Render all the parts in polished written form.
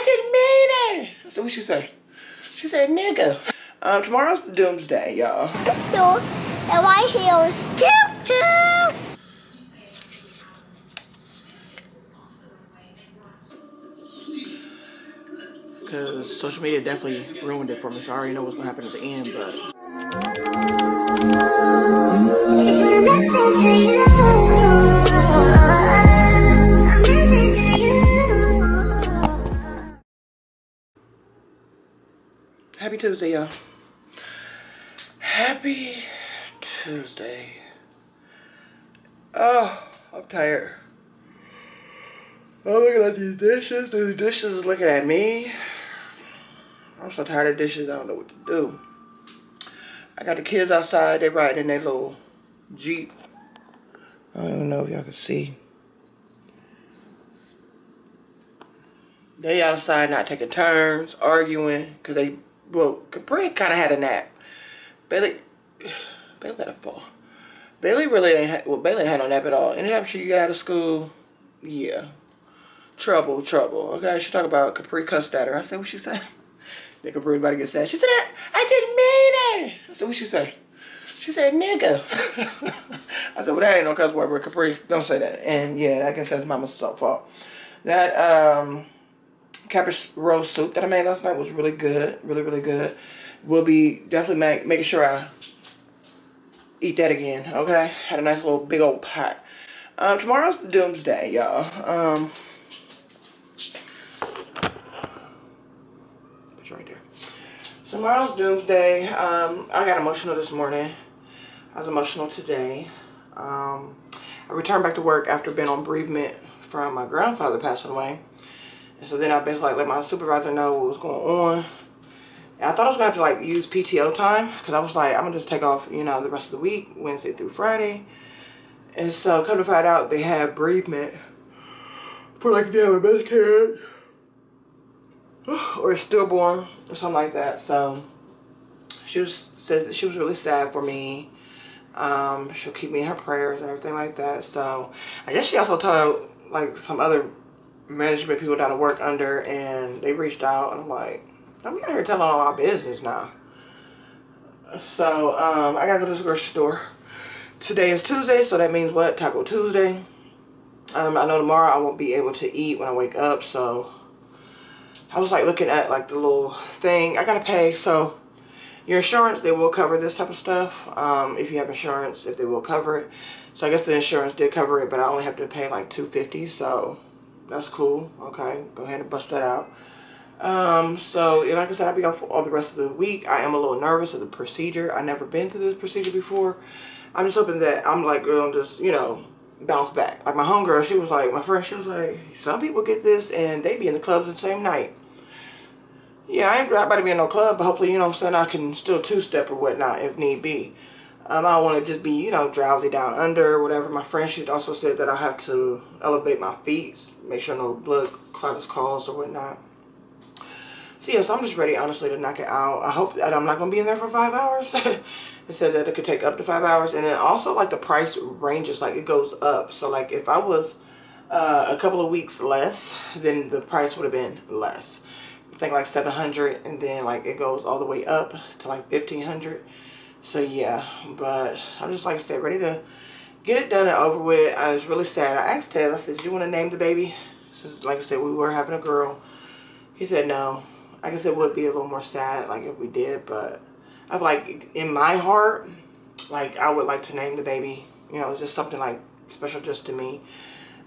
I didn't mean it. I said, what she say? She said, nigga. Tomorrow's the doomsday, y'all. So, and my heels too. Because social media definitely ruined it for me, so I already know what's going to happen at the end, but... Happy Tuesday, y'all. Happy Tuesday. Oh, I'm tired. I'm looking at these dishes. These dishes is looking at me. I'm so tired of dishes, I don't know what to do. I got the kids outside, they riding in their little Jeep. I don't even know if y'all can see. They outside not taking turns, arguing, because they, well, Capri kind of had a nap. Bailey let her fall. Bailey really ain't, well, Bailey ain't had no nap at all. Any time she got out of school, yeah. Trouble, okay? She talk about Capri cussed at her. I said, what she say? Think Capri about to get sad. She said, I didn't mean it. I said, what she say? She said, nigga. I said, well, that ain't no cuss word, but Capri, don't say that. And yeah, I guess that's mama's fault. That cabbage roll soup that I made last night was really good. Really, really good. We'll be definitely making sure I eat that again, okay? Had a nice little big old pot. Tomorrow's the doomsday, y'all. Right there. Tomorrow's doomsday. I got emotional this morning. I was emotional today. I returned back to work after being on bereavement from my grandfather passing away. And so then I basically like let my supervisor know what was going on. And I thought I was gonna have to like use PTO time because I was like, I'm gonna just take off, you know, the rest of the week, Wednesday through Friday. And so come to find out they have bereavement for like if you have a miscarriage or stillborn or something like that. So she was really sad for me. She'll keep me in her prayers and everything like that. So I guess she also told like some other management people that I work under, and they reached out, and I'm like, don't be out here telling all my business now. So I gotta go to the grocery store. Today is Tuesday, so that means what? Taco Tuesday. I know tomorrow I won't be able to eat when I wake up, so I was like looking at like the little thing I gotta pay. So your insurance, they will cover this type of stuff. If you have insurance, if they will cover it. So I guess the insurance did cover it, but I only have to pay like $250. So that's cool. Okay, go ahead and bust that out. So like I said, I'll be out for all the rest of the week. I am a little nervous of the procedure. I've never been through this procedure before. I'm just hoping that I'm like gonna just, you know, bounce back. Like my homegirl, she was like, my friend, she was like, some people get this and they be in the clubs the same night. Yeah, I ain't about to be in no club, but hopefully, you know what I'm saying, I can still two-step or whatnot if need be. I don't want to just be, you know, drowsy down under or whatever. My friend, she also said that I have to elevate my feet, make sure no blood clot is caused or whatnot. So, yeah, so I'm just ready, honestly, to knock it out. I hope that I'm not going to be in there for 5 hours. It said that it could take up to 5 hours. And then also, like, the price ranges, like, it goes up. So, like, if I was a couple of weeks less, then the price would have been less. I think like $700, and then like it goes all the way up to like $1,500. So yeah, but I'm just, like I said, ready to get it done and over with. I was really sad. I asked Ted, I said, do you want to name the baby? Since, like I said, we were having a girl. He said no. I guess it would be a little more sad like if we did, but I've like in my heart, like I would like to name the baby, you know, just something like special just to me.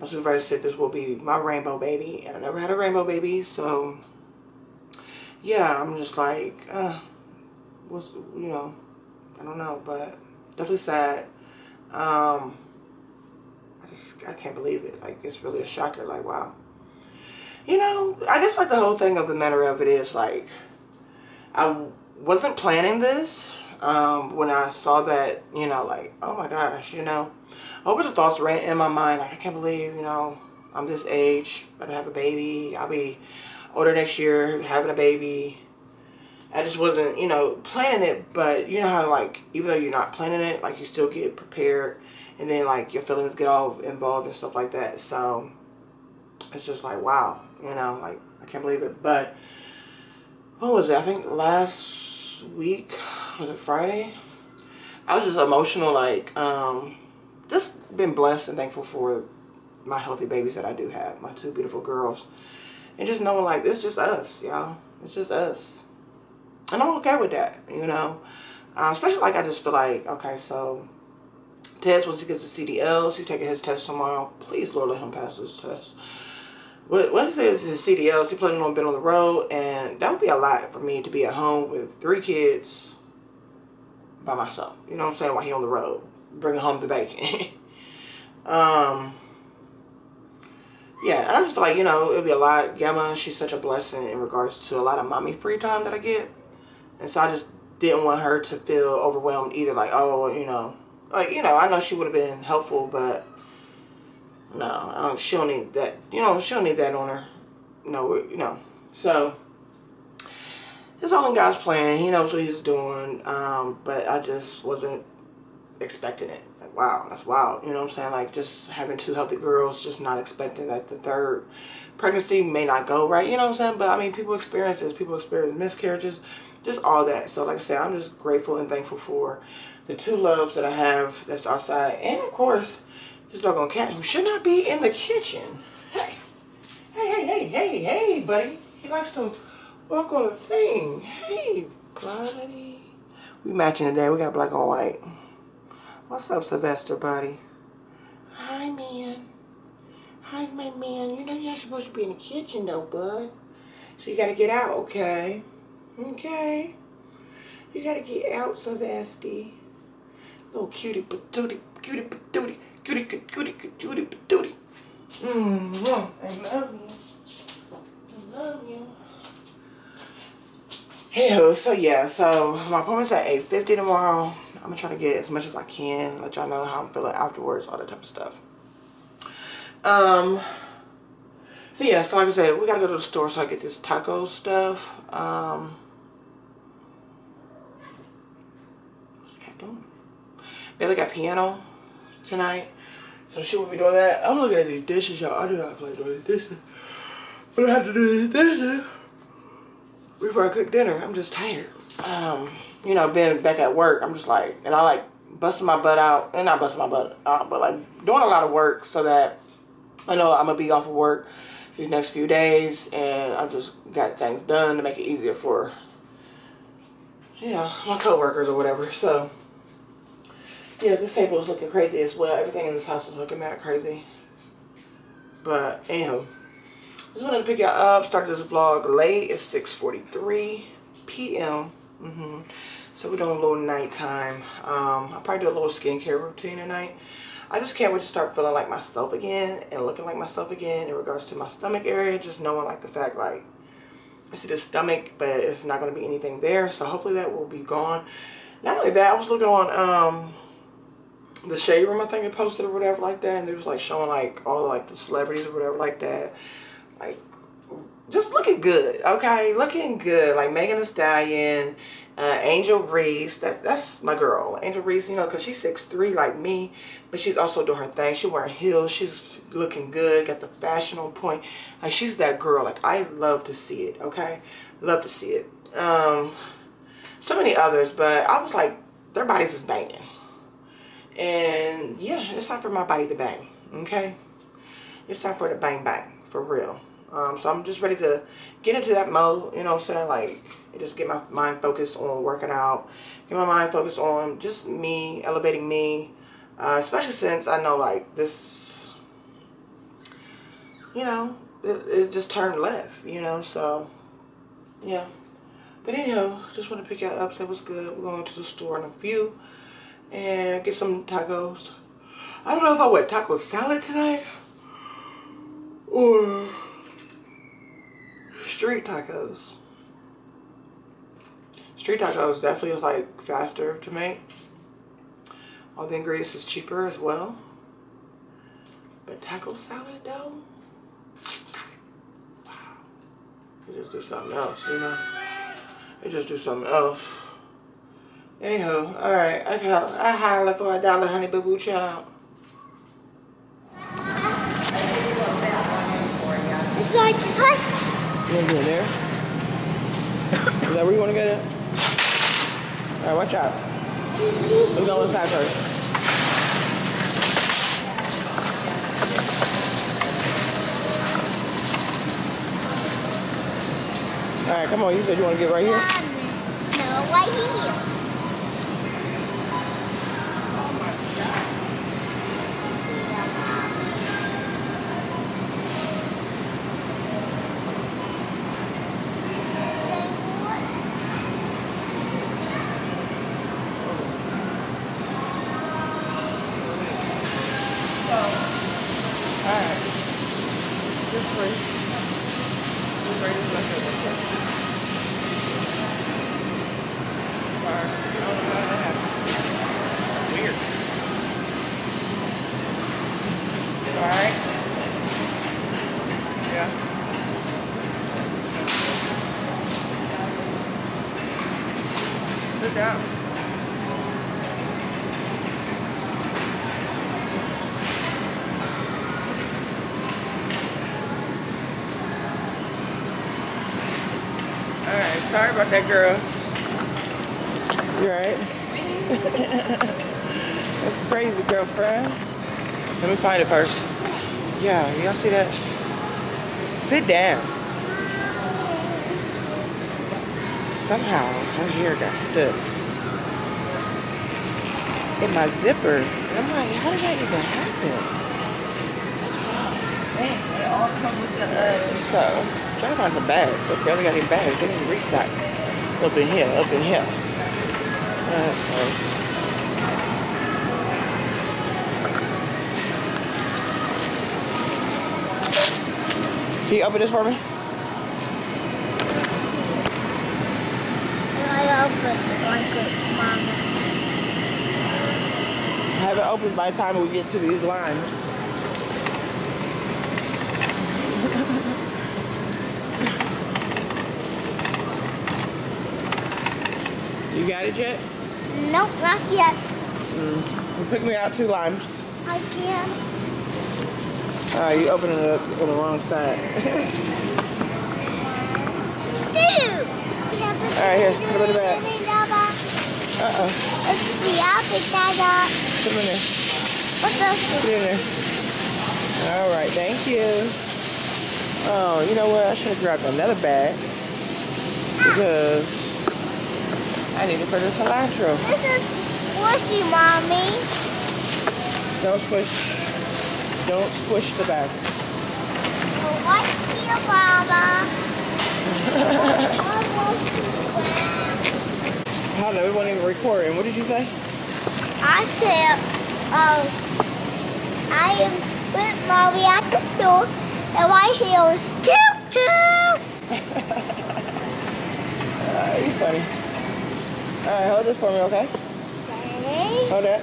My supervisor said this will be my rainbow baby, and I never had a rainbow baby. So yeah, I'm just like, what's, you know, I don't know, but definitely sad. I can't believe it. Like, it's really a shocker. Like, wow. You know, I guess like the whole thing of the matter of it is like, I wasn't planning this. When I saw that, you know, like, oh my gosh, you know, a whole bunch of thoughts ran in my mind. Like, I can't believe, you know, I'm this age, better have a baby. I'll be older next year, having a baby. I just wasn't, you know, planning it, but you know how, like, even though you're not planning it, like, you still get prepared, and then, like, your feelings get all involved and stuff like that. So it's just like, wow, you know, like, I can't believe it. But what was it? I think last week, was it Friday? I was just emotional, like, just been blessed and thankful for my healthy babies that I do have, my two beautiful girls. And just knowing, like, it's just us, y'all. It's just us. And I'm okay with that, you know. Especially, like, I just feel like, okay, so Tez, once he gets the CDLs, he's taking his test tomorrow. Please, Lord, let him pass his test. Once he gets his CDLs, he's planning on being on the road. And that would be a lot for me to be at home with three kids by myself. You know what I'm saying? While he's on the road. Bringing home the bacon. Yeah, and I just feel like, you know, it would be a lot. Gemma, she's such a blessing in regards to a lot of mommy free time that I get. And so I just didn't want her to feel overwhelmed either. Like, oh, you know. Like, you know, I know she would have been helpful, but no, I don't, she don't need that. You know, she don't need that on her. No, you know. So, it's all in God's plan. He knows what he's doing. But I just wasn't expecting it. Like, wow, that's wild. You know what I'm saying? Like, just having two healthy girls, just not expecting that the third pregnancy may not go right. You know what I'm saying? But, I mean, people experience this. People experience miscarriages. Just all that. So, like I said, I'm just grateful and thankful for the two loves that I have that's outside. And, of course, this doggone cat who should not be in the kitchen. Hey. Hey, buddy. He likes to walk on the thing. Hey, buddy. We matching today. We got black on white. What's up, Sylvester, buddy? Hi, man. Hi, my man. You know you're not supposed to be in the kitchen, though, bud. So you got to get out, okay? Okay, you gotta get out, Savasti. Little cutie patootie. I love you. Hey, so yeah, so my appointment's at 8:50 tomorrow. I'm gonna try to get as much as I can, let y'all know how I'm feeling afterwards, all that type of stuff. So yeah, so like I said, we gotta go to the store so I get this taco stuff. Bailey got piano tonight, so she will be doing that. I'm looking at these dishes, y'all. I do not feel like doing these dishes, but I have to do these dishes before I cook dinner. I'm just tired. You know, being back at work, I'm just like, and I like busting my butt out, and not busting my butt out, but like doing a lot of work so that I know I'm gonna be off of work these next few days, and I just got things done to make it easier for, you know, my coworkers or whatever. So. Yeah, this table is looking crazy as well. Everything in this house is looking mad crazy. But, anywho. Just wanted to pick y'all up. Started this vlog late. It's 6:43 p.m. So we're doing a little nighttime. I'll probably do a little skincare routine tonight. I just can't wait to start feeling like myself again. And looking like myself again in regards to my stomach area. Just knowing, like, the fact, like, I see this stomach, but it's not going to be anything there. So, hopefully that will be gone. Not only that, I was looking on, The Shade Room, I think it posted or whatever like that, and it was like showing like all like the celebrities or whatever like that, like just looking good, okay, looking good, like Megan Thee Stallion, Angel Reese. That's my girl, Angel Reese, you know, because she's 6'3" like me, but she's also doing her thing. She's wearing heels, she's looking good, got the fashion on point. Like, she's that girl. Like, I love to see it, okay, love to see it. So many others, but I was like, their bodies is banging. And yeah, it's time for my body to bang, okay? It's time for it to bang bang, for real. So I'm just ready to get into that mode, you know what I'm saying? Like, just get my mind focused on working out, get my mind focused on just me, elevating me. Especially since I know, like, this, you know, it just turned left, you know? So, yeah. But anyhow, just want to pick y'all up, say what's good. We're going to the store in a few. And get some tacos. I don't know if I want taco salad tonight or street tacos. Street tacos definitely is like faster to make. All the ingredients is cheaper as well. But taco salad though, wow, it just do something else, you know. It just do something else. Anywho, alright, I holla for $1, honey boo boo child. It's like You want to go there? Is that where you want to go there? All right, watch out. Let's go inside first. All right, come on. You said you want to get right here? No, right here. Oh, my God. All right. Just breathe. Sit down. Alright, sorry about that, girl. You alright? That's crazy, girlfriend. Let me find it first. Yeah, y'all see that? Sit down. Somehow, her hair got stuck in my zipper. And I'm like, how did that even happen? That's wild. Man, they all come with the so, I'm trying to find some bags. But they only got any bags. They didn't restock. Up in here, up in here. So. Can you open this for me? I have it open by the time we get to these lines. You got it yet? Nope, not yet. You pick me out 2 limes. I can't. All right, you opening it up on the wrong side. Alright, here, put it in the bag. Uh-oh. Let's see, I'll pick that up. Put it in there. What's up? Put it in there. Alright, thank you. Oh, you know what? I should have grabbed another bag. Because I need it for the cilantro. This is squishy, Mommy. Don't squish. Don't squish the bag. Well, right here, Baba. Hello, we wasn't even recording. What did you say? I said, I am with Mommy at the store, and my heel is cute. You're funny. Alright, hold this for me, okay? Okay. Hold that.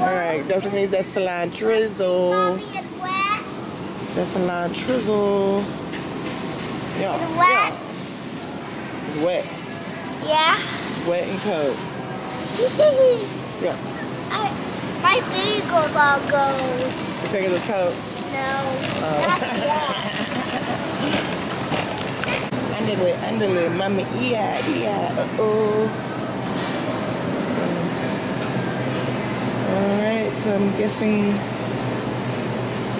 Alright, Dr. means that's cilantro. Mommy is wet. That's cilantro. Yeah. It's wet. Yeah. It's wet. Yeah. It's wet and cold. Yeah. My finger's all gold. Your fingers are cold? No. Oh. Not yet. Underly, underly, mommy, yeah, yeah, uh-oh. Alright, so I'm guessing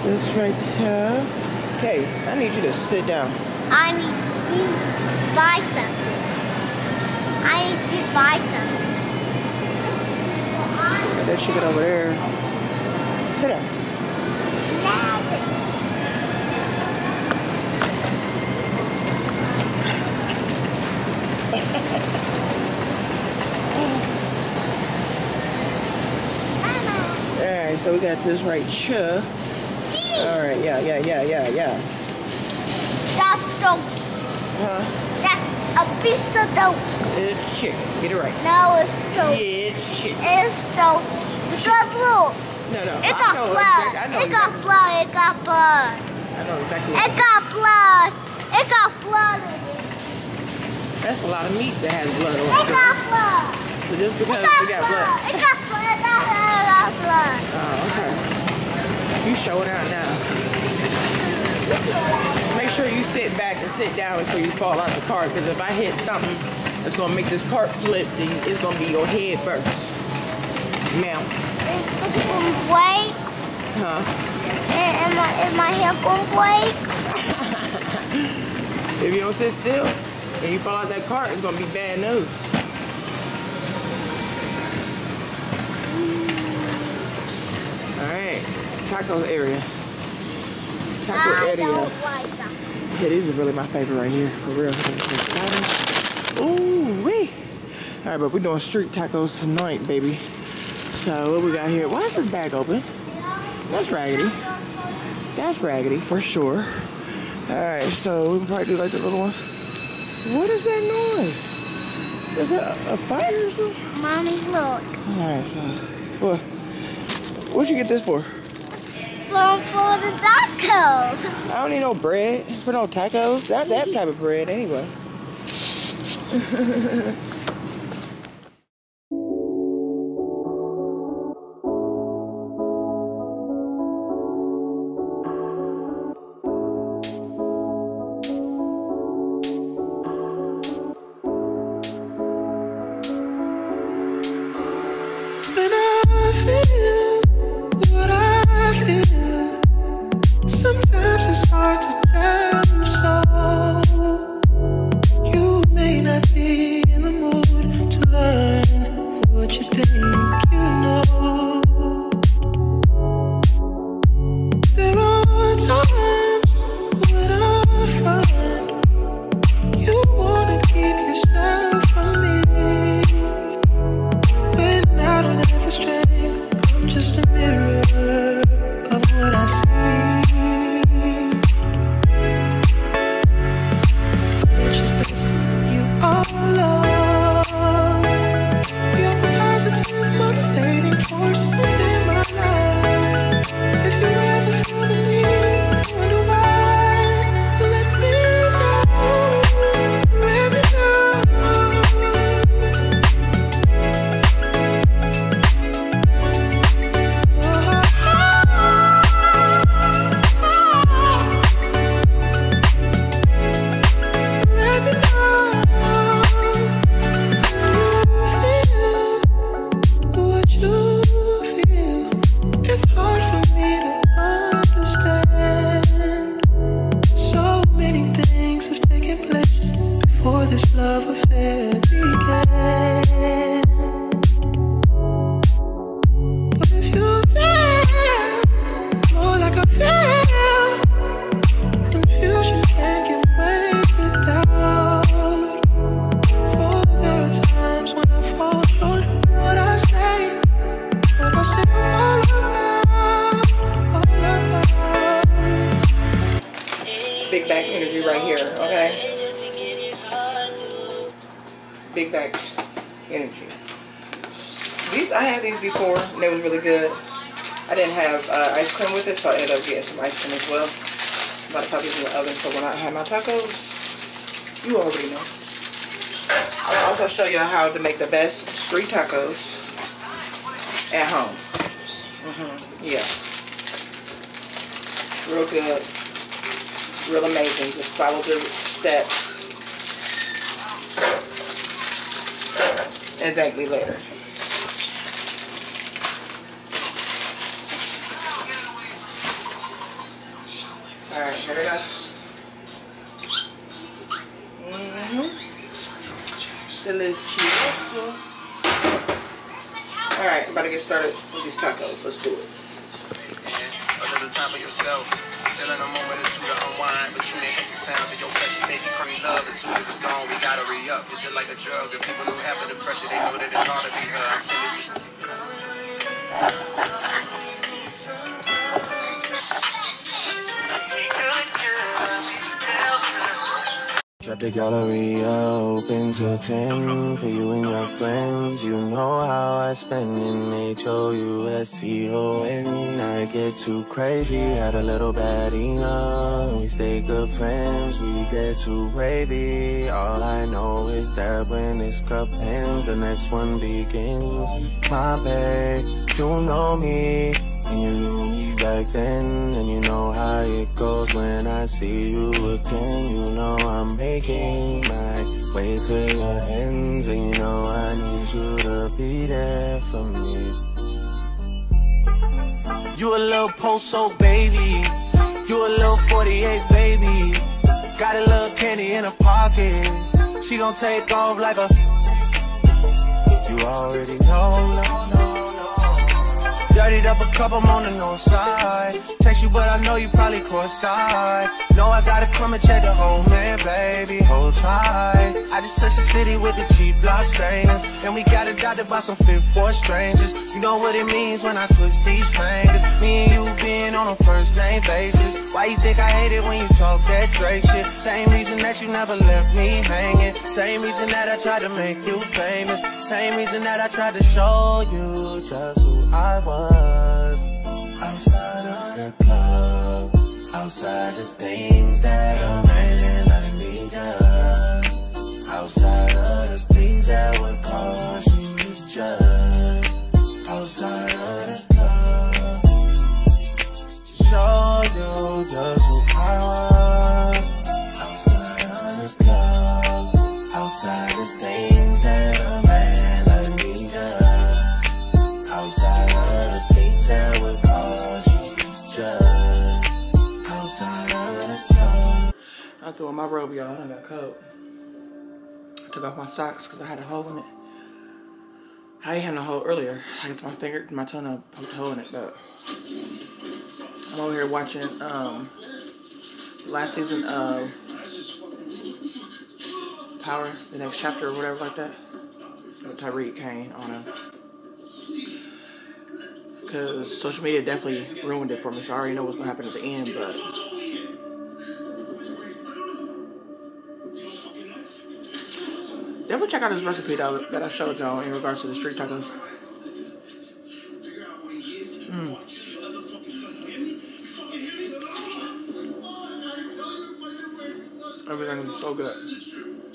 this right here. Okay, I need you to sit down. I need you to buy something. I need you to buy something. Put that chicken over there. Sit down. Nothing. Alright, so we got this right here. Alright, yeah, yeah, yeah, yeah, yeah. That's dope. Huh? That's a piece of dope. It's chicken. Get it right. No, it's dope. Yeah, it's chicken. It's dope. Because look. No, no. It got blood. It got blood. It got blood. I know exactly. It got blood. It got blood. That's a lot of meat that has blood on it. It got blood. So just because we got blood. It got blood. It got blood. Oh, okay. You showing out now. sure you sit back and sit down until you fall out the cart, because if I hit something that's gonna make this cart flip, then it's gonna be your head first. Now. Is it gonna break? Huh? Is my hair gonna break? If you don't sit still and you fall out that cart, it's gonna be bad news. Alright, taco area. Taco area. Like that. Yeah, these are really my favorite right here, for real. Ooh wee! Alright, but we're doing street tacos tonight, baby. So what we got here? Why is this bag open? That's raggedy. That's raggedy for sure. Alright, so we can probably do like the little one. What is that noise? Is that a fire or something? Mommy, look. Alright, so what? What'd you get this for? For the tacos. I don't need no bread for no tacos. Not that type of bread anyway. How to make the best street tacos at home. Yeah, real good, real amazing. Just follow the steps and thank me later. All right, here we go. Delicious. All right, I'm about to get started with these tacos. Let's do it. A little time for yourself. Still in a moment or two to unwind, but you make the sounds of your precious baby crying love. As soon as it's gone, we gotta re-up. It's just like a drug. If people who have the pressure, they know that it's hard to be heard. Kept the gallery open till 10 for you and your friends. You know how I spend in H-O-U-S-T-O-N. I get too crazy, had a little bad enough. We stay good friends, we get too wavy. All I know is that when this cup ends, the next one begins. My babe, you know me, and you know me. back then, and you know how it goes. When I see you again, you know I'm making my way to your ends, and you know I need you to be there for me. You a little poso, baby. You a little 48, baby. Got a little candy in her pocket. She gon' take off like a... You already know. Dirtied up a cup, I'm on the north side. Text you, but I know you probably cross side. No, I gotta come and check the old man, baby. Hold tight. I just touched the city with the cheap block stainers, and we got adopted by some fit-for strangers. You know what it means when I twist these fingers. Me and you being on a first-name basis. Why you think I hate it when you talk that Drake shit? Same reason that you never left me hanging. Same reason that I tried to make you famous. Same reason that I tried to show you just who I was. Outside of the club, outside the things that a man like me does, outside of the things that would cause you to judge, outside of the club, show you just who I was. Outside of the club, outside the things that a man like me does, outside of the things that would cause you to judge, outside of the club. I threw on my robe, y'all, and I got cold. I took off my socks because I had a hole in it. I ain't had no hole earlier. I guess my finger, my toenail poked a hole in it, but I'm over here watching last season of Power, the next chapter or whatever like that, with Tyreek Kane on him. Because social media definitely ruined it for me, so I already know what's going to happen at the end, but... Definitely check out this recipe that I showed y'all in regards to the street tacos. Everything is so good.